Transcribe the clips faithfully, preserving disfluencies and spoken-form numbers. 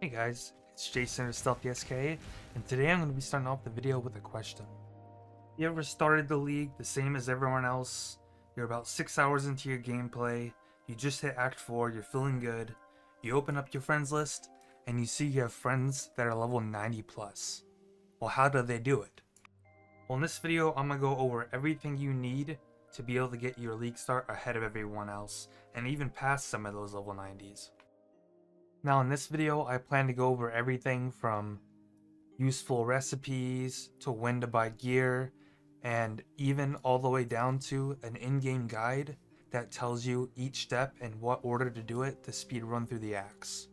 Hey guys, it's Jason of StealthySK, and today I'm going to be starting off the video with a question. You ever started the league the same as everyone else? You're about six hours into your gameplay, you just hit Act four, you're feeling good, you open up your friends list, and you see you have friends that are level ninety plus. Well, how do they do it? Well, in this video, I'm going to go over everything you need to be able to get your league start ahead of everyone else, and even past some of those level nineties. Now in this video, I plan to go over everything from useful recipes to when to buy gear, and even all the way down to an in-game guide that tells you each step and what order to do it to speedrun through the acts.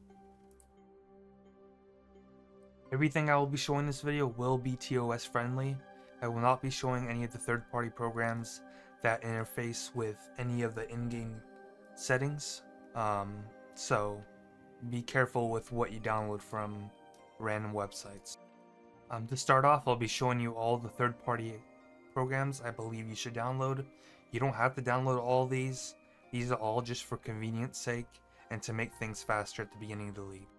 Everything I will be showing in this video will be T O S friendly. I will not be showing any of the third-party programs that interface with any of the in-game settings, um, so be careful with what you download from random websites. Um, to start off, I'll be showing you all the third-party programs I believe you should download. You don't have to download all these. These are all just for convenience sake and to make things faster at the beginning of the league.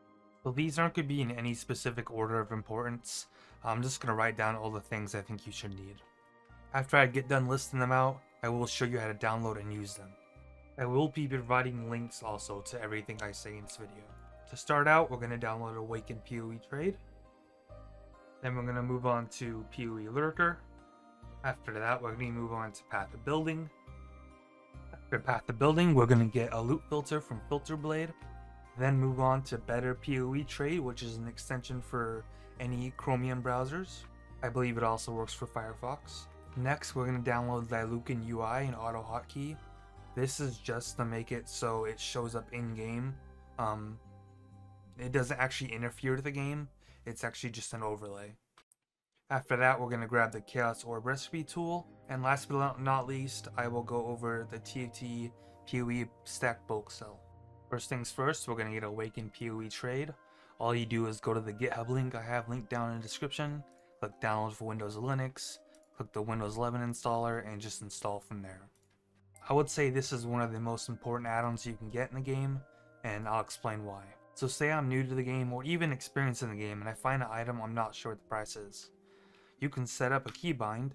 So these aren't going to be in any specific order of importance. I'm just going to write down all the things I think you should need. After I get done listing them out, I will show you how to download and use them. I will be providing links also to everything I say in this video. To start out, we're going to download Awakened PoE Trade. Then we're going to move on to PoE Lurker. After that, we're going to move on to Path of Building. After Path of Building, we're going to get a loop filter from FilterBlade. Then move on to Better PoE Trade, which is an extension for any Chromium browsers. I believe it also works for Firefox. Next, we're going to download Lailoken U I and Auto Hotkey. This is just to make it so it shows up in-game. Um, it doesn't actually interfere with the game. It's actually just an overlay. After that, we're going to grab the Chaos Orb Recipe tool. And last but not least, I will go over the T F T PoE Stack Bulk cell. First things first, we're going to get Awakened PoE Trade. All you do is go to the GitHub link I have linked down in the description. Click Download for Windows or Linux. Click the Windows eleven installer and just install from there. I would say this is one of the most important add-ons you can get in the game, and I'll explain why. So say I'm new to the game or even experienced in the game and I find an item I'm not sure what the price is. You can set up a keybind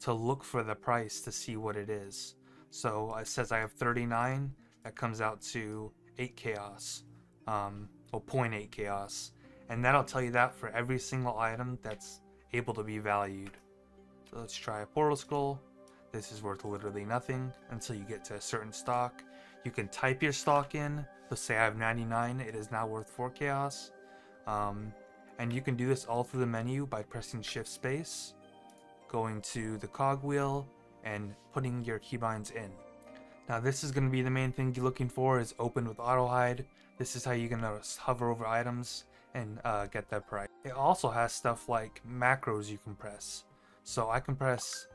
to look for the price to see what it is. So it says I have thirty-nine, that comes out to eight chaos, um, or zero point eight chaos, and that'll tell you that for every single item that's able to be valued. So let's try a portal scroll. This is worth literally nothing until you get to a certain stock. You can type your stock in. So say I have ninety-nine, it is now worth four chaos. Um, and you can do this all through the menu by pressing shift space, going to the cogwheel, and putting your keybinds in. Now this is going to be the main thing you're looking for, is open with auto hide. This is how you're going to hover over items and uh, get that price. It also has stuff like macros you can press. So I can press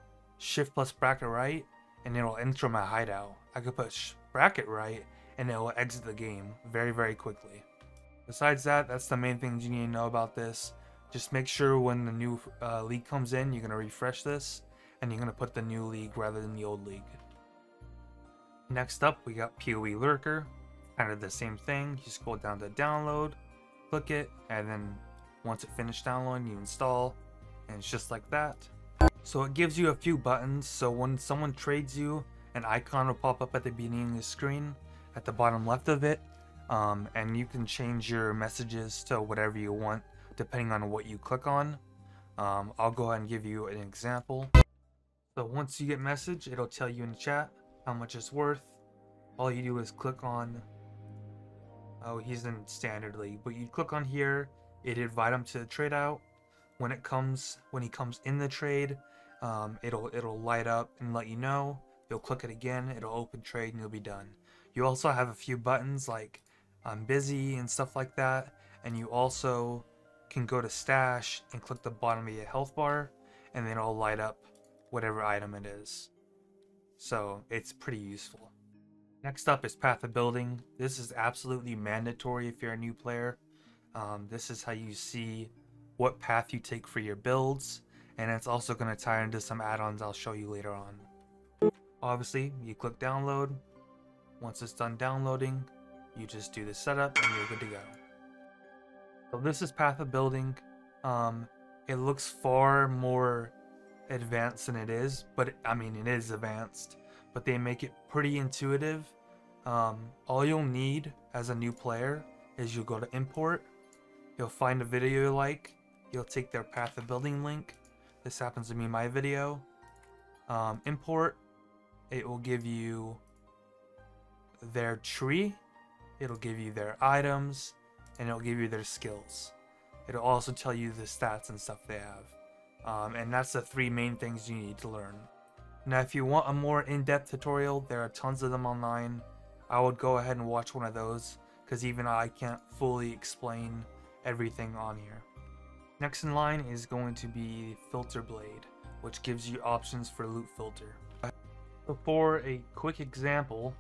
shift plus bracket right and it'll enter my hideout. I could push bracket right and it will exit the game very very quickly. Besides that, that's the main things you need to know about this. Just make sure when the new uh, league comes in, you're going to refresh this and you're going to put the new league rather than the old league. Next up, we got PoE Lurker. Kind of the same thing. You scroll down to download, click it, and then once it finished downloading, you install, and it's just like that. So it gives you a few buttons, so when someone trades you, an icon will pop up at the beginning of the screen, at the bottom left of it, um, and you can change your messages to whatever you want, depending on what you click on. Um, I'll go ahead and give you an example. So once you get message, it'll tell you in the chat how much it's worth. All you do is click on, oh, he's in Standard League, but you click on here, it invite him to the trade out. When it comes, when he comes in the trade, um, it'll it'll light up and let you know. You'll click it again, it'll open trade, and you'll be done. You also have a few buttons like I'm busy and stuff like that, and you also can go to stash and click the bottom of your health bar, and then it'll light up whatever item it is. So it's pretty useful. Next up is Path of Building. This is absolutely mandatory if you're a new player. Um, this is how you see what path you take for your builds, and it's also going to tie into some add-ons I'll show you later on. Obviously, you click download. Once it's done downloading, you just do the setup and you're good to go. So this is Path of Building. Um, it looks far more advanced than it is, but I mean, it is advanced, but they make it pretty intuitive. Um, all you'll need as a new player is you'll go to import, you'll find a video you like, you'll take their Path of Building link. This happens to be my video. Um, import, it will give you their tree, it'll give you their items, and it'll give you their skills. It'll also tell you the stats and stuff they have. Um, and that's the three main things you need to learn. Now, if you want a more in-depth tutorial, there are tons of them online. I would go ahead and watch one of those, because even I can't fully explain everything on here. Next in line is going to be FilterBlade, which gives you options for loop filter. So for a quick example,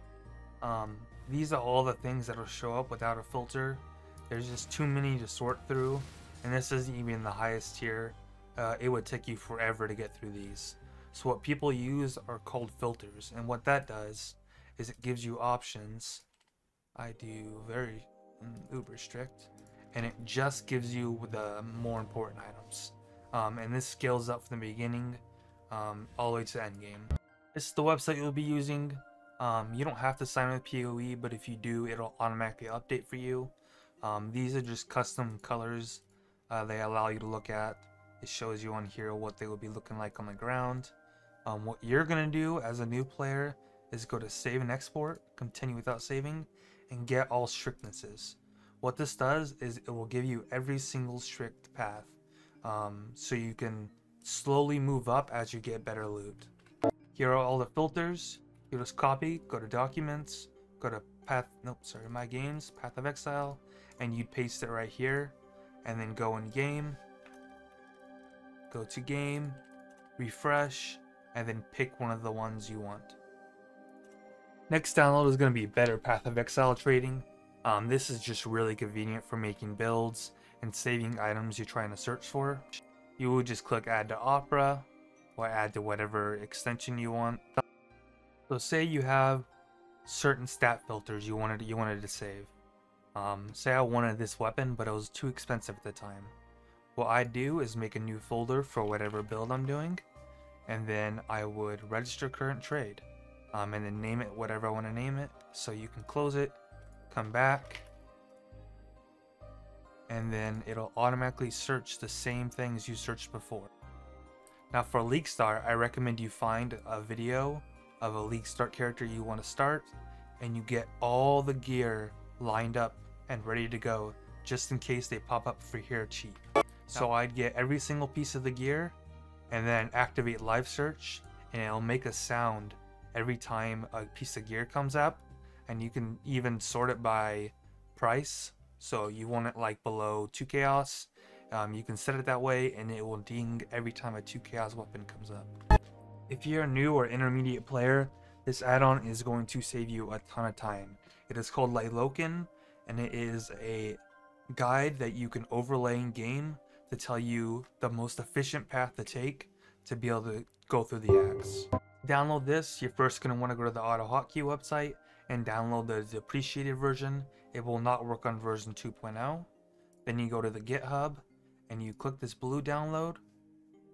um, these are all the things that will show up without a filter. There's just too many to sort through, and this isn't even the highest tier. Uh, it would take you forever to get through these. So what people use are called filters, and what that does is it gives you options. I do very mm, uber strict, and it just gives you the more important items. Um, and this scales up from the beginning um, all the way to end game. This is the website you'll be using. Um, you don't have to sign with PoE, but if you do, it'll automatically update for you. Um, these are just custom colors uh, they allow you to look at. It shows you on here what they will be looking like on the ground. Um, what you're going to do as a new player is go to save and export, continue without saving, and get all strictnesses. What this does is it will give you every single strict path, um, so you can slowly move up as you get better loot. Here are all the filters. You just copy, go to documents, go to path, nope, sorry, my games, Path of Exile, and you paste it right here, and then go in game, go to game, refresh, and then pick one of the ones you want. Next download is going to be Better Path of Exile Trading. Um, this is just really convenient for making builds and saving items you're trying to search for. You will just click add to Opera or add to whatever extension you want. So say you have certain stat filters you wanted you wanted to save. Um, say I wanted this weapon, but it was too expensive at the time. What I do is make a new folder for whatever build I'm doing, and then I would register current trade, um, and then name it whatever I want to name it. So you can close it, come back, and then it'll automatically search the same things you searched before. Now for League Start, I recommend you find a video of a League Start character you want to start, and you get all the gear lined up and ready to go, just in case they pop up for here cheap. So I'd get every single piece of the gear and then activate live search, and it'll make a sound every time a piece of gear comes up, and you can even sort it by price. So you want it like below two chaos, um, you can set it that way, and it will ding every time a two chaos weapon comes up. If you're a new or intermediate player, this add-on is going to save you a ton of time. It is called Lailoken, and it is a guide that you can overlay in game to tell you the most efficient path to take to be able to go through the acts. Download this. You're first going to want to go to the Auto Hotkey website and download the depreciated version. It will not work on version two point oh. Then you go to the GitHub and you click this blue download.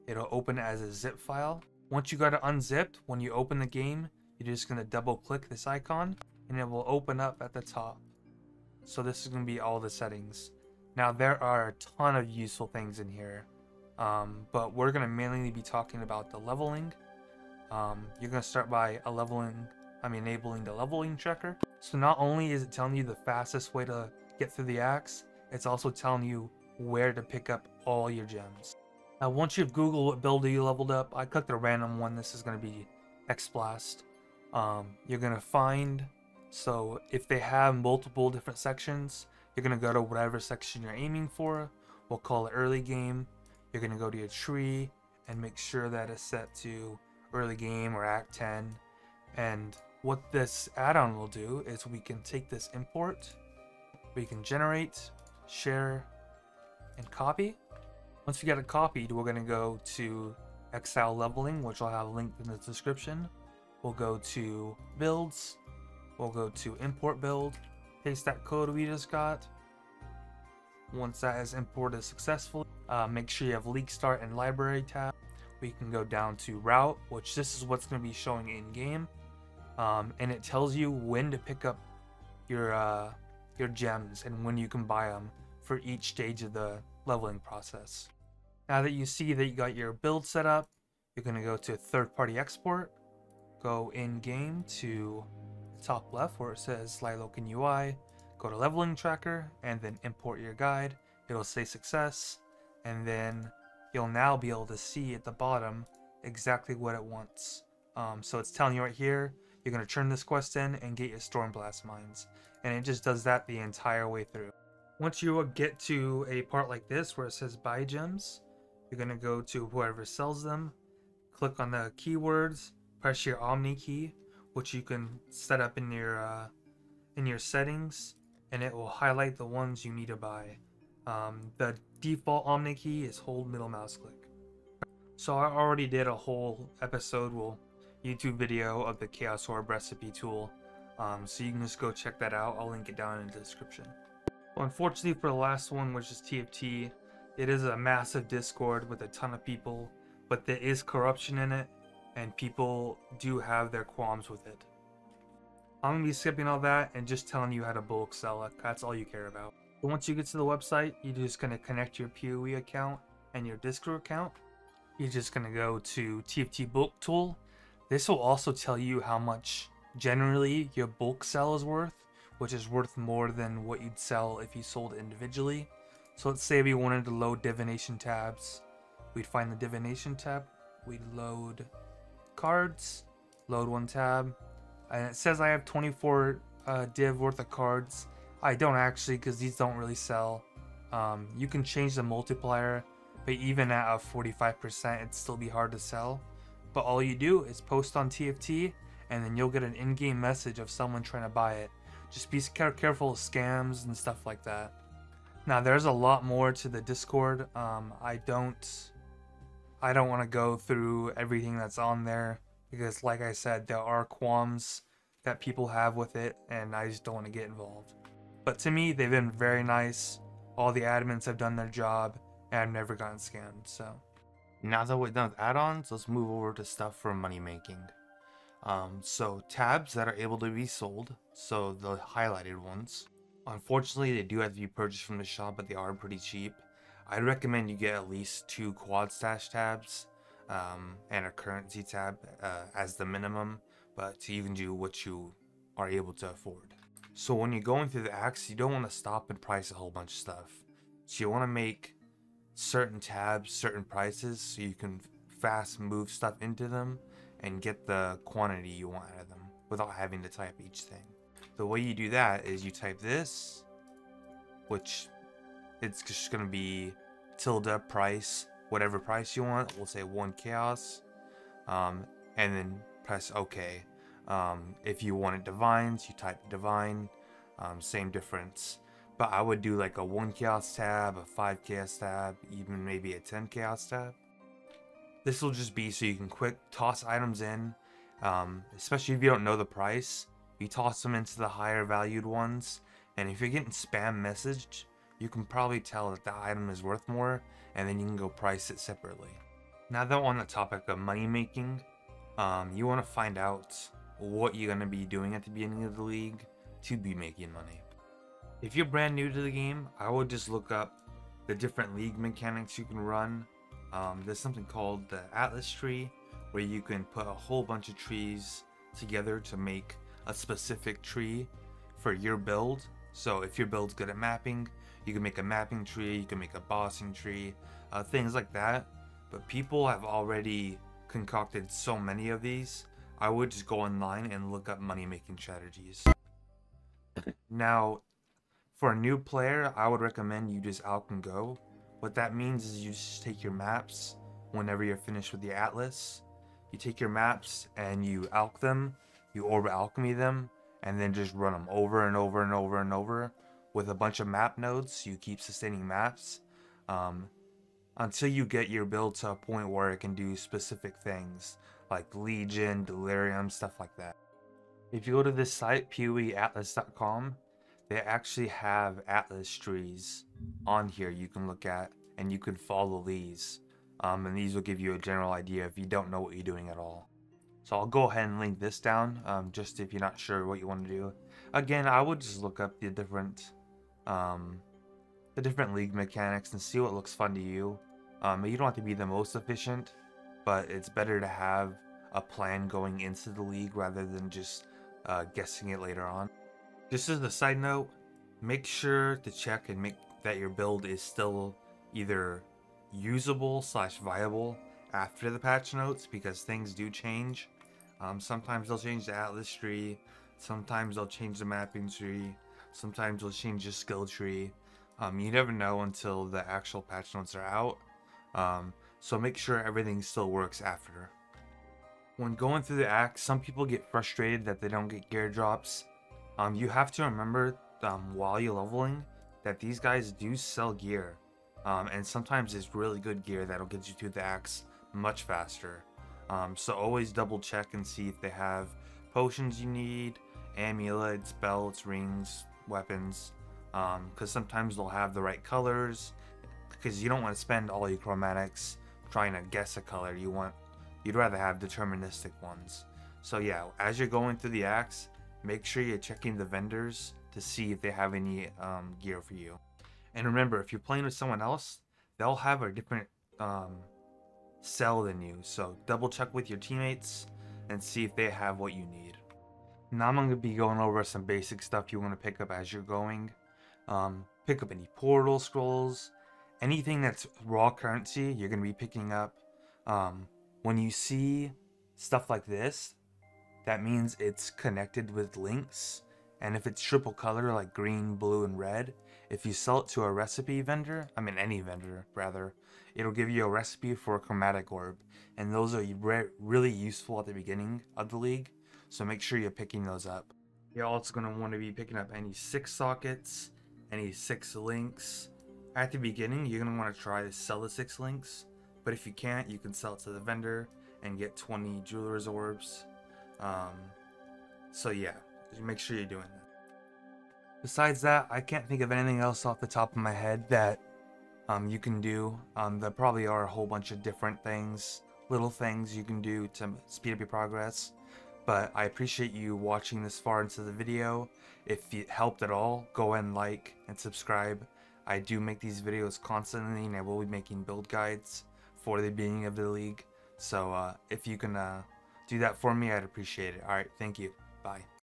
It'll open as a zip file. Once you got it unzipped, when you open the game, you're just going to double click this icon and it will open up at the top. So this is going to be all the settings. Now there are a ton of useful things in here, um, but we're going to mainly be talking about the leveling. Um, you're going to start by a leveling, I mean enabling the leveling checker. So not only is it telling you the fastest way to get through the acts, it's also telling you where to pick up all your gems. Now once you've Googled what build you leveled up, I clicked a random one. This is going to be X-Blast. Um, you're going to find, so if they have multiple different sections, you're going to go to whatever section you're aiming for. We'll call it early game. You're going to go to your tree and make sure that it's set to early game or act ten. And what this add-on will do is we can take this import, we can generate, share, and copy. Once we get it copied, we're going to go to Exile Leveling, which I'll have linked in the description. We'll go to builds. We'll go to import build, paste that code we just got, Once that is imported successfully, uh, make sure you have Leak Start and Library tab. We can go down to Route, which this is what's going to be showing in game, um, and it tells you when to pick up your uh, your gems and when you can buy them for each stage of the leveling process. Now that you see that you got your build set up, you're going to go to Third-Party Export, go in game to the top left where it says Lailoken U I. Go to Leveling Tracker and then import your guide. It'll say success, and then you'll now be able to see at the bottom exactly what it wants. Um, so it's telling you right here, you're going to turn this quest in and get your Stormblast mines. And it just does that the entire way through. Once you get to a part like this where it says buy gems, you're going to go to whoever sells them, click on the keywords, press your Omni key, which you can set up in your, uh, in your settings, and it will highlight the ones you need to buy. Um, the default Omni key is hold middle mouse click. So I already did a whole episode, well, YouTube video of the Chaos Orb Recipe tool, um, so you can just go check that out. I'll link it down in the description. Well, unfortunately for the last one, which is T F T, it is a massive Discord with a ton of people, but there is corruption in it, and people do have their qualms with it. I'm going to be skipping all that and just telling you how to bulk sell it. That's all you care about. But once you get to the website, you're just going to connect your PoE account and your Discord account. You're just going to go to T F T Bulk Tool. This will also tell you how much generally your bulk sell is worth, which is worth more than what you'd sell if you sold individually. So let's say we wanted to load divination tabs. We'd find the divination tab. We'd load cards, load one tab. And it says I have twenty-four uh, div worth of cards. I don't actually, because these don't really sell. Um, you can change the multiplier, but even at a forty-five percent, it'd still be hard to sell. But all you do is post on T F T, and then you'll get an in-game message of someone trying to buy it. Just be careful of scams and stuff like that. Now, there's a lot more to the Discord. Um, I don't, I don't want to go through everything that's on there, because like I said, there are qualms that people have with it, and I just don't want to get involved. But to me, they've been very nice. All the admins have done their job, and I've never gotten scammed. So now that we're done with add-ons, let's move over to stuff for money making. Um, so tabs that are able to be sold, so the highlighted ones. Unfortunately, they do have to be purchased from the shop, but they are pretty cheap. I'd recommend you get at least two quad stash tabs. Um, and a currency tab uh, as the minimum, but you can do what you are able to afford. So when you're going through the acts, you don't want to stop and price a whole bunch of stuff. So you want to make certain tabs, certain prices, so you can fast move stuff into them and get the quantity you want out of them without having to type each thing. The way you do that is you type this, which it's just going to be tilde price, whatever price you want. We'll say one chaos, um, and then press OK. Um, if you want it divines, you type divine, um, same difference. But I would do like a one chaos tab, a five chaos tab, even maybe a ten chaos tab. This will just be so you can quick toss items in, um, especially if you don't know the price. You toss them into the higher valued ones, and if you're getting spam messaged, you can probably tell that the item is worth more, and then you can go price it separately. Now that we're on the topic of money making, um, you want to find out what you're going to be doing at the beginning of the league to be making money. If you're brand new to the game, I would just look up the different league mechanics you can run. Um, there's something called the Atlas tree, where you can put a whole bunch of trees together to make a specific tree for your build. So if your build's good at mapping, you can make a mapping tree, you can make a bossing tree, uh, things like that. But people have already concocted so many of these. I would just go online and look up money-making strategies. Now, for a new player, I would recommend you just out and go. What that means is you just take your maps whenever you're finished with the Atlas. You take your maps and you alch them, you orb alchemy them, and then just run them over and over and over and over. With a bunch of map nodes, you keep sustaining maps um, until you get your build to a point where it can do specific things like Legion, Delirium, stuff like that. If you go to this site, poe atlas dot com, they actually have Atlas trees on here you can look at, and you can follow these. Um, and these will give you a general idea if you don't know what you're doing at all. So I'll go ahead and link this down, um, just if you're not sure what you want to do. Again, I would just look up the different, um, the different league mechanics and see what looks fun to you. Um, you don't have to be the most efficient, but it's better to have a plan going into the league rather than just uh, guessing it later on. Just as a side note, make sure to check and make that your build is still either usable slash viable after the patch notes, because things do change. Um, sometimes they'll change the Atlas tree, sometimes they'll change the mapping tree, sometimes they'll change the skill tree. Um, you never know until the actual patch notes are out, um, so make sure everything still works after. When going through the acts, some people get frustrated that they don't get gear drops. Um, you have to remember um, while you're leveling that these guys do sell gear, um, and sometimes it's really good gear that'll get you through the acts much faster. Um, so always double check and see if they have potions you need, amulets, belts, rings, weapons, because um, sometimes they'll have the right colors, because you don't want to spend all your chromatics trying to guess a color. You want, you'd rather have deterministic ones. So yeah, as you're going through the acts, make sure you're checking the vendors to see if they have any um, gear for you. And remember, if you're playing with someone else, they'll have a different um, sell than you, so double check with your teammates and see if they have what you need. Now I'm going to be going over some basic stuff you want to pick up as you're going. Um, pick up any portal scrolls, anything that's raw currency you're going to be picking up. Um, when you see stuff like this, that means it's connected with links, and if it's triple color like green, blue, and red, if you sell it to a recipe vendor, I mean any vendor rather, it'll give you a recipe for a chromatic orb, and those are re really useful at the beginning of the league, so make sure you're picking those up. You're also going to want to be picking up any six sockets, any six links. At the beginning, you're going to want to try to sell the six links, but if you can't, you can sell it to the vendor and get twenty jeweler's orbs. Um, so yeah, make sure you're doing that. Besides that, I can't think of anything else off the top of my head that um, you can do. Um, there probably are a whole bunch of different things, little things you can do to speed up your progress. But I appreciate you watching this far into the video. If it helped at all, go and like and subscribe. I do make these videos constantly, and I will be making build guides for the beginning of the league. So uh, if you can uh, do that for me, I'd appreciate it. Alright, thank you. Bye.